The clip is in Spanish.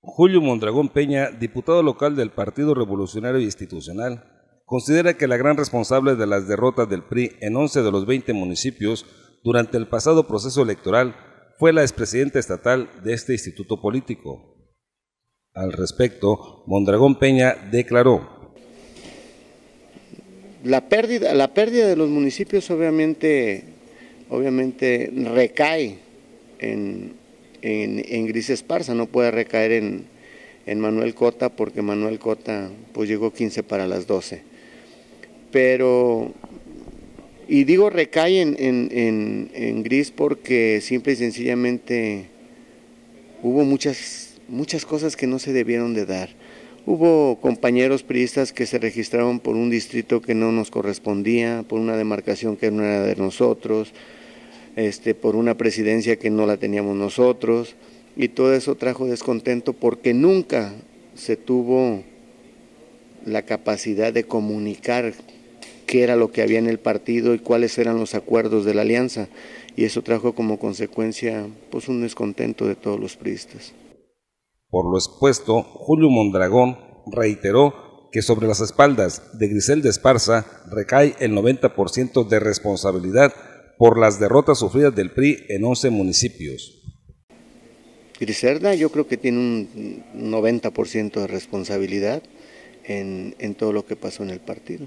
Julio Mondragón Peña, diputado local del Partido Revolucionario Institucional, considera que la gran responsable de las derrotas del PRI en 11 de los 20 municipios durante el pasado proceso electoral fue la expresidenta estatal de este instituto político. Al respecto, Mondragón Peña declaró: la pérdida de los municipios obviamente recae en Gris Esparza, no puede recaer en Manuel Cota, porque Manuel Cota pues llegó 15 para las 12. Pero, y digo recae en Gris porque simple y sencillamente hubo muchas cosas que no se debieron de dar. Hubo compañeros priistas que se registraron por un distrito que no nos correspondía, por una demarcación que no era de nosotros, por una presidencia que no la teníamos nosotros, y todo eso trajo descontento porque nunca se tuvo la capacidad de comunicar qué era lo que había en el partido y cuáles eran los acuerdos de la alianza, y eso trajo como consecuencia pues un descontento de todos los priistas. Por lo expuesto, Julio Mondragón reiteró que sobre las espaldas de Griselda Esparza recae el 90% de responsabilidad por las derrotas sufridas del PRI en 11 municipios. Griselda yo creo que tiene un 90% de responsabilidad en todo lo que pasó en el partido.